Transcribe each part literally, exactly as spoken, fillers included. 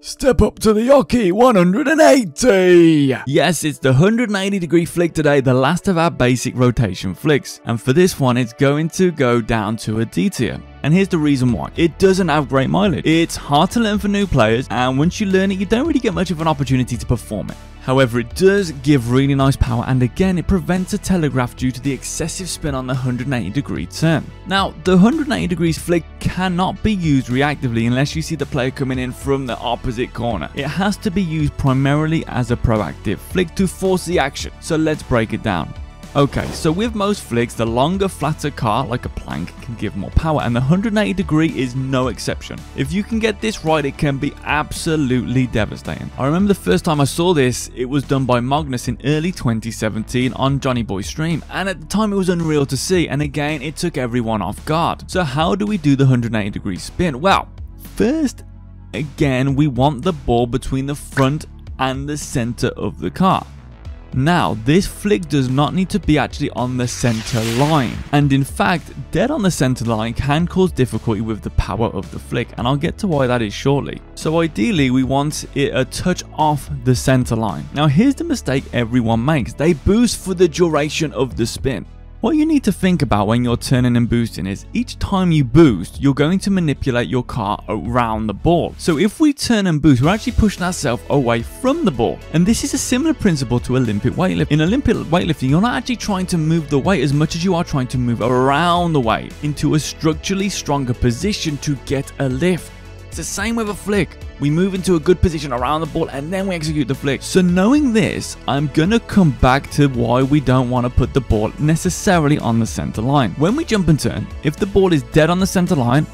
Step up to the Yoki one eighty! Yes, it's the one hundred eighty degree flick today, the last of our basic rotation flicks. And for this one, it's going to go down to a D tier. And here's the reason why. It doesn't have great mileage. It's hard to learn for new players, and once you learn it, you don't really get much of an opportunity to perform it. However, it does give really nice power, and again, it prevents a telegraph due to the excessive spin on the one hundred eighty degree turn. Now, the one hundred eighty degrees flick cannot be used reactively unless you see the player coming in from the opposite corner. It has to be used primarily as a proactive flick to force the action. So let's break it down. Okay, so with most flicks, the longer, flatter car, like a plank, can give more power, and the one hundred eighty degree is no exception. If you can get this right, it can be absolutely devastating. I remember the first time I saw this, it was done by Magnus in early twenty seventeen on Johnny Boy stream, and at the time it was unreal to see, and again, it took everyone off guard. So how do we do the one hundred eighty degree spin? Well, first, again, we want the ball between the front and the center of the car. Now, this flick does not need to be actually on the center line, and in fact, dead on the center line can cause difficulty with the power of the flick, and I'll get to why that is shortly. So ideally, we want it a touch off the center line. Now, here's the mistake everyone makes. They boost for the duration of the spin. What you need to think about when you're turning and boosting is each time you boost, you're going to manipulate your car around the ball. So if we turn and boost, we're actually pushing ourselves away from the ball. And this is a similar principle to Olympic weightlifting. In Olympic weightlifting, you're not actually trying to move the weight as much as you are trying to move around the weight into a structurally stronger position to get a lift. It's the same with a flick. We move into a good position around the ball and then we execute the flick. So knowing this, I'm gonna come back to why we don't wanna put the ball necessarily on the center line. When we jump and turn, if the ball is dead on the center line,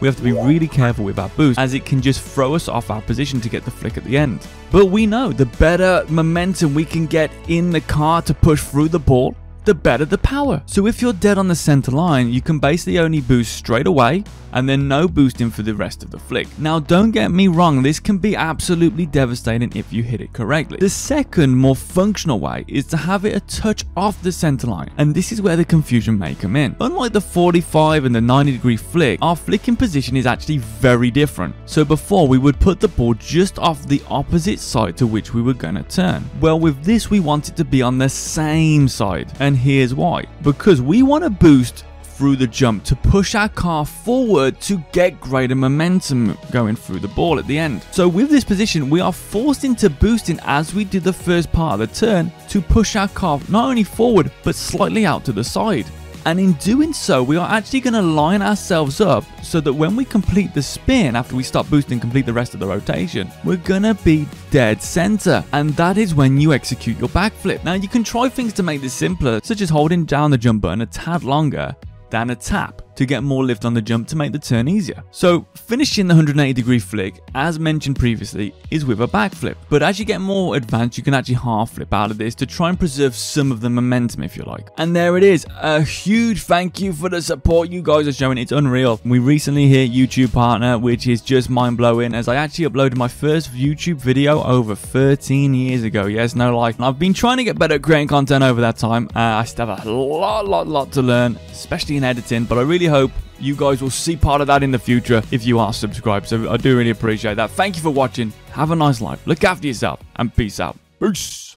we have to be really careful with our boost, as it can just throw us off our position to get the flick at the end. But we know the better momentum we can get in the car to push through the ball, the better the power. So if you're dead on the center line, you can basically only boost straight away and then no boosting for the rest of the flick. Now don't get me wrong, this can be absolutely devastating if you hit it correctly. The second, more functional way is to have it a touch off the center line, and this is where the confusion may come in. Unlike the forty-five and the ninety degree flick, our flicking position is actually very different. So before, we would put the ball just off the opposite side to which we were gonna turn. Well, with this, we want it to be on the same side, and here's why. Because we want to boost through the jump to push our car forward to get greater momentum going through the ball at the end. So with this position, we are forced into boosting as we did the first part of the turn to push our car not only forward but slightly out to the side. And in doing so, we are actually going to line ourselves up so that when we complete the spin, after we stop boosting and complete the rest of the rotation, we're going to be dead center. And that is when you execute your backflip. Now, you can try things to make this simpler, such as holding down the jump button a tad longer than a tap to get more lift on the jump to make the turn easier. So finishing the one hundred eighty degree flick, as mentioned previously, is with a backflip. But as you get more advanced, you can actually half flip out of this to try and preserve some of the momentum, if you like. And there it is. A huge thank you for the support you guys are showing. It's unreal. We recently hit YouTube partner, which is just mind-blowing, as I actually uploaded my first YouTube video over thirteen years ago. Yes, no like. And I've been trying to get better at creating content over that time. Uh, I still have a lot, lot, lot to learn, especially in editing, but I really hope you guys will see part of that in the future if you are subscribed. So I do really appreciate that. Thank you for watching. Have a nice life. Look after yourself and peace out. Peace.